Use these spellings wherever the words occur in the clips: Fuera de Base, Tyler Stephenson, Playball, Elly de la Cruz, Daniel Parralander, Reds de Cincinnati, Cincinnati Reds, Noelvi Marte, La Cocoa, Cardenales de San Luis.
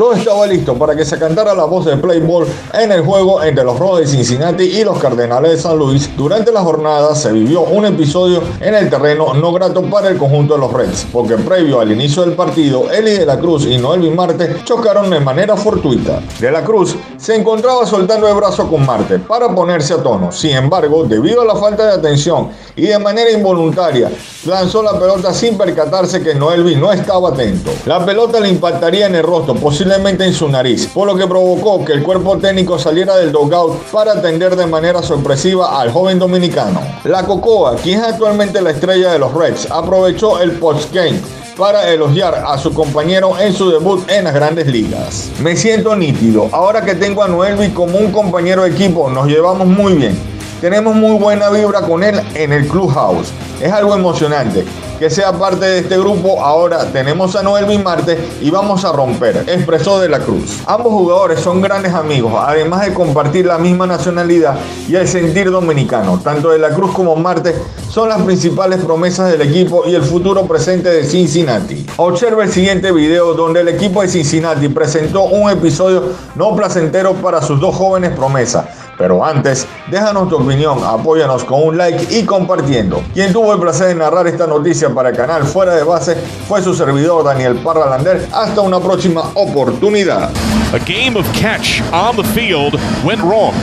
todo estaba listo para que se cantara la voz de Playball en el juego entre los Reds de Cincinnati y los Cardenales de San Luis. Durante la jornada se vivió un episodio en el terreno no grato para el conjunto de los Reds, porque previo al inicio del partido, Elly de la Cruz y Noelvi Marte chocaron de manera fortuita. De la Cruz se encontraba soltando el brazo con Marte para ponerse a tono. Sin embargo, debido a la falta de atención y de manera involuntaria, lanzó la pelota sin percatarse que Noelvi no estaba atento. La pelota le impactaría en el rostro, posiblemente en su nariz, por lo que provocó que el cuerpo técnico saliera del dugout para atender de manera sorpresiva al joven dominicano. La Cocoa, quien es actualmente la estrella de los Reds, aprovechó el postgame para elogiar a su compañero en su debut en las Grandes Ligas. Me siento nítido, ahora que tengo a Noelvi como un compañero de equipo, nos llevamos muy bien. Tenemos muy buena vibra con él en el clubhouse. Es algo emocionante que sea parte de este grupo. Ahora tenemos a Noelvi Marte y vamos a romper, expresó de la Cruz. Ambos jugadores son grandes amigos, además de compartir la misma nacionalidad y el sentir dominicano. Tanto de la Cruz como Marte son las principales promesas del equipo y el futuro presente de Cincinnati. Observa el siguiente video donde el equipo de Cincinnati presentó un episodio no placentero para sus dos jóvenes promesas. Pero antes, déjanos tu opinión, apóyanos con un like y compartiendo. Quien tuvo el placer de narrar esta noticia para el canal Fuera de Base fue su servidor Daniel Parralander. Hasta una próxima oportunidad. A game of catch on the field went wrong.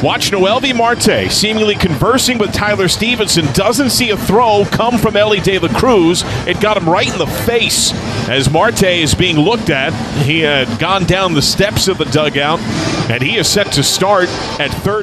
Watch Noelvi Marte seemingly conversing with Tyler Stephenson, doesn't see a throw come from Elly de la Cruz. It got him right in the face as Marte is being looked at. He had gone down the steps of the dugout, and he is set to start at third.